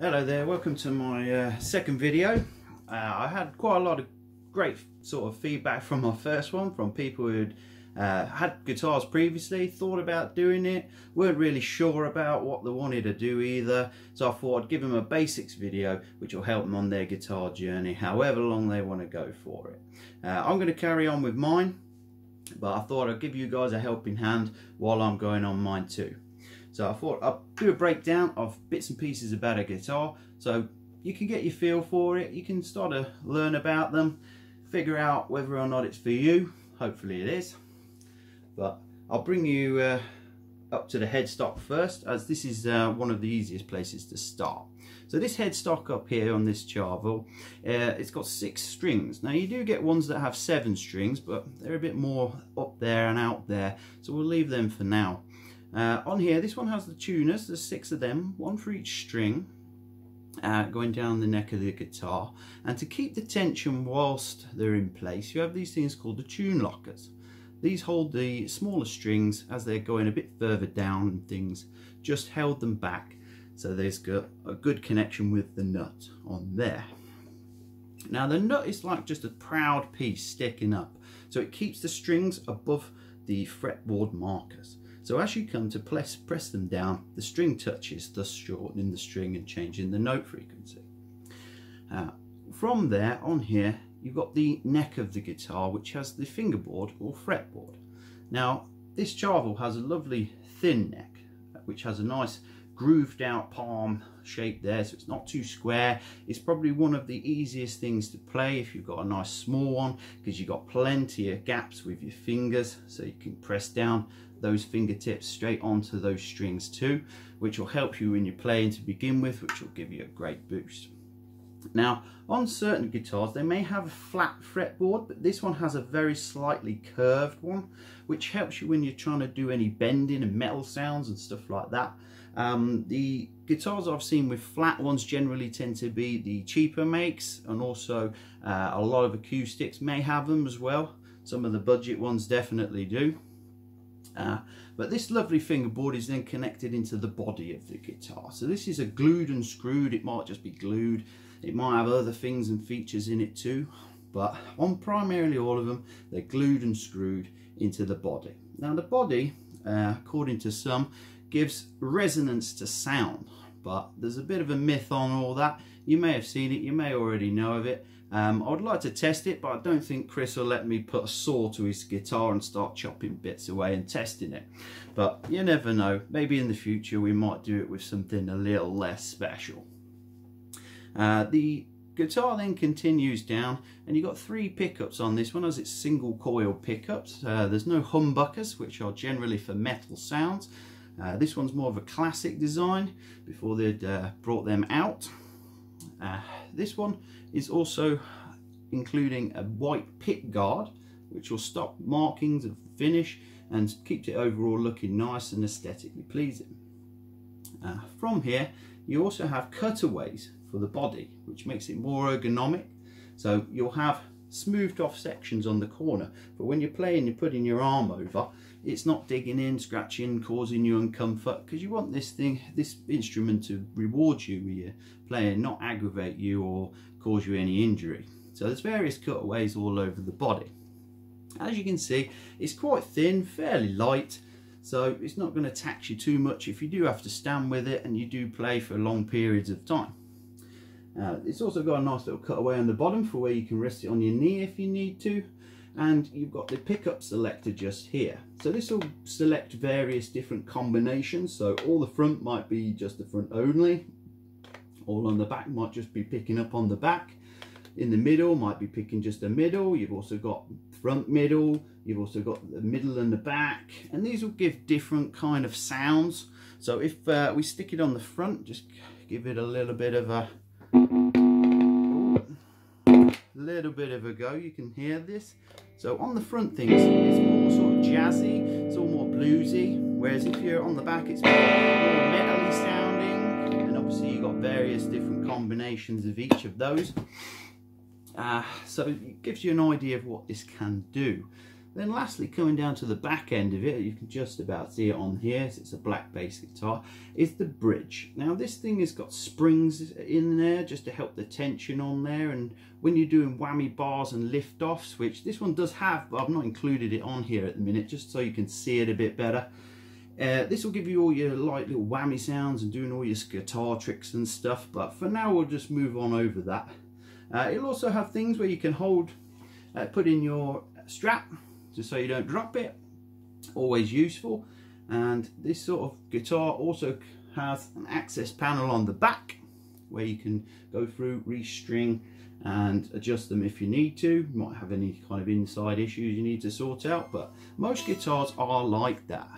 Hello there, welcome to my second video. I had quite a lot of great sort of feedback from my first one, from people who'd had guitars previously, thought about doing it, weren't really sure about what they wanted to do either, so I thought I'd give them a basics video which will help them on their guitar journey, however long they want to go for it. I'm going to carry on with mine, but I thought I'd give you guys a helping hand while I'm going on mine too. So I thought I'd do a breakdown of bits and pieces about a guitar so you can get your feel for it, you can start to learn about them, figure out whether or not it's for you, hopefully it is. But I'll bring you up to the headstock first, as this is one of the easiest places to start. So this headstock up here on this Charvel, it's got 6 strings. Now you do get ones that have 7 strings, but they're a bit more up there and out there, so we'll leave them for now. On here, this one has the tuners, there's 6 of them, one for each string, going down the neck of the guitar. And to keep the tension whilst they're in place, you have these things called the tune lockers. These hold the smaller strings as they're going a bit further down and things, just held them back, so there's got a good connection with the nut on there. Now the nut is like just a proud piece sticking up, so it keeps the strings above the fretboard markers. So as you come to press them down, the string touches, thus shortening the string and changing the note frequency. From there on here, you've got the neck of the guitar, which has the fingerboard or fretboard. Now this Charvel has a lovely thin neck, which has a nice grooved out palm shape there, so it's not too square. It's probably one of the easiest things to play if you've got a nice small one, because you've got plenty of gaps with your fingers, so you can press down those fingertips straight onto those strings too, which will help you when you're playing to begin with, which will give you a great boost. Now on certain guitars they may have a flat fretboard, but this one has a very slightly curved one, which helps you when you're trying to do any bending and metal sounds and stuff like that. The guitars I've seen with flat ones generally tend to be the cheaper makes, and also a lot of acoustics may have them as well. Some of the budget ones definitely do. But this lovely fingerboard is then connected into the body of the guitar. So this is a glued and screwed, it might just be glued, it might have other things and features in it too, but on primarily all of them, they're glued and screwed into the body. Now the body, according to some, gives resonance to sound, but there's a bit of a myth on all that. You may have seen it, you may already know of it. I would like to test it, but I don't think Chris will let me put a saw to his guitar and start chopping bits away and testing it. But you never know, maybe in the future we might do it with something a little less special. The guitar then continues down, and you've got 3 pickups on this one, as it's single coil pickups. There's no humbuckers, which are generally for metal sounds. This one's more of a classic design before they'd brought them out. This one is also including a white pick guard, which will stop markings of the finish and keeps it overall looking nice and aesthetically pleasing. From here you also have cutaways for the body, which makes it more ergonomic, so you'll have smoothed off sections on the corner, but when you're playing, you're putting your arm over, it's not digging in, scratching, causing you uncomfort, because you want this thing, this instrument, to reward you when you're playing, not aggravate you or cause you any injury. So there's various cutaways all over the body. As you can see, it's quite thin, fairly light, so it's not going to tax you too much if you do have to stand with it and you do play for long periods of time. It's also got a nice little cutaway on the bottom for where you can rest it on your knee if you need to. And you've got the pickup selector just here, so this will select various different combinations, so all the front might be just the front only, all on the back might just be picking up on the back, in the middle might be picking just the middle, you've also got front middle, you've also got the middle and the back, and these will give different kind of sounds. So if we stick it on the front, just give it a little bit of a go, you can hear this. So on the front things, it's more sort of jazzy, it's all more bluesy, whereas if you're on the back, it's more metally sounding, and obviously you've got various different combinations of each of those. So it gives you an idea of what this can do. Then lastly, coming down to the back end of it, you can just about see it on here, so it's a black bass guitar, is the bridge. Now this thing has got springs in there just to help the tension on there, and when you're doing whammy bars and lift-offs, which this one does have, but I've not included it on here at the minute just so you can see it a bit better. This will give you all your light little whammy sounds and doing all your guitar tricks and stuff, but for now we'll just move on over that. It'll also have things where you can hold, put in your strap, just so you don't drop it, always useful. And this sort of guitar also has an access panel on the back where you can go through, restring and adjust them if you need to. You might have any kind of inside issues you need to sort out, but most guitars are like that.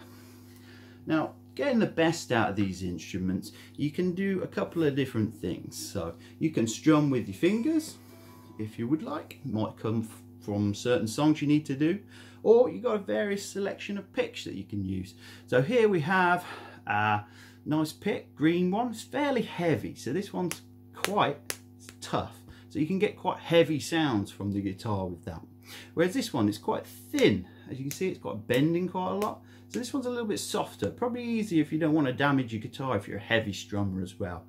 Now, getting the best out of these instruments, you can do a couple of different things. So you can strum with your fingers if you would like, it might come from certain songs you need to do, or you've got a various selection of picks that you can use. So here we have a nice pick, green one, it's fairly heavy, so this one's quite tough, so you can get quite heavy sounds from the guitar with that. Whereas this one is quite thin, as you can see it's got bending quite a lot, so this one's a little bit softer, probably easier if you don't want to damage your guitar if you're a heavy strummer as well.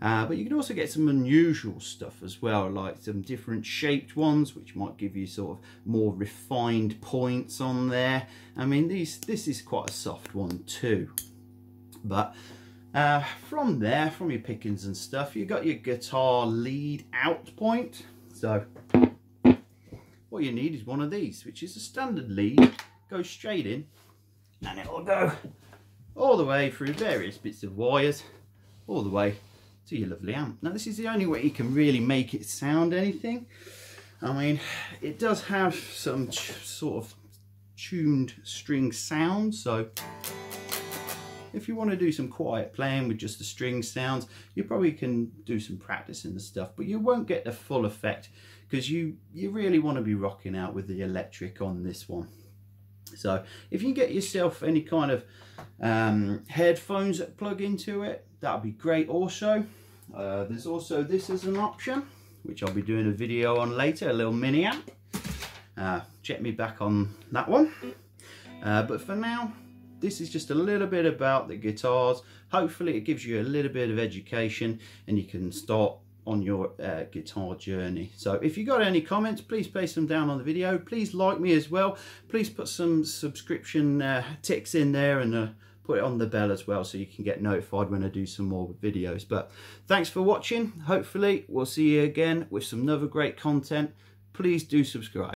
But you can also get some unusual stuff as well, like some different shaped ones, which might give you sort of more refined points on there. I mean, this is quite a soft one too. But from there, from your pickings and stuff, you've got your guitar lead out point. So what you need is one of these, which is a standard lead, goes straight in, and it'll go all the way through various bits of wires, all the way to your lovely amp. Now this is the only way you can really make it sound anything. I mean, it does have some sort of tuned string sound, so if you want to do some quiet playing with just the string sounds, you probably can do some practice and stuff, but you won't get the full effect because you really want to be rocking out with the electric on this one. So if you get yourself any kind of headphones that plug into it, that would be great also. There's also this as an option, which I'll be doing a video on later, a little mini amp. Check me back on that one. But for now, this is just a little bit about the guitars. Hopefully it gives you a little bit of education and you can start on your guitar journey. So if you got any comments, please place them down on the video. Please like me as well. Please put some subscription ticks in there, and put it on the bell as well so you can get notified when I do some more videos. But thanks for watching. Hopefully we'll see you again with some other great content. Please do subscribe.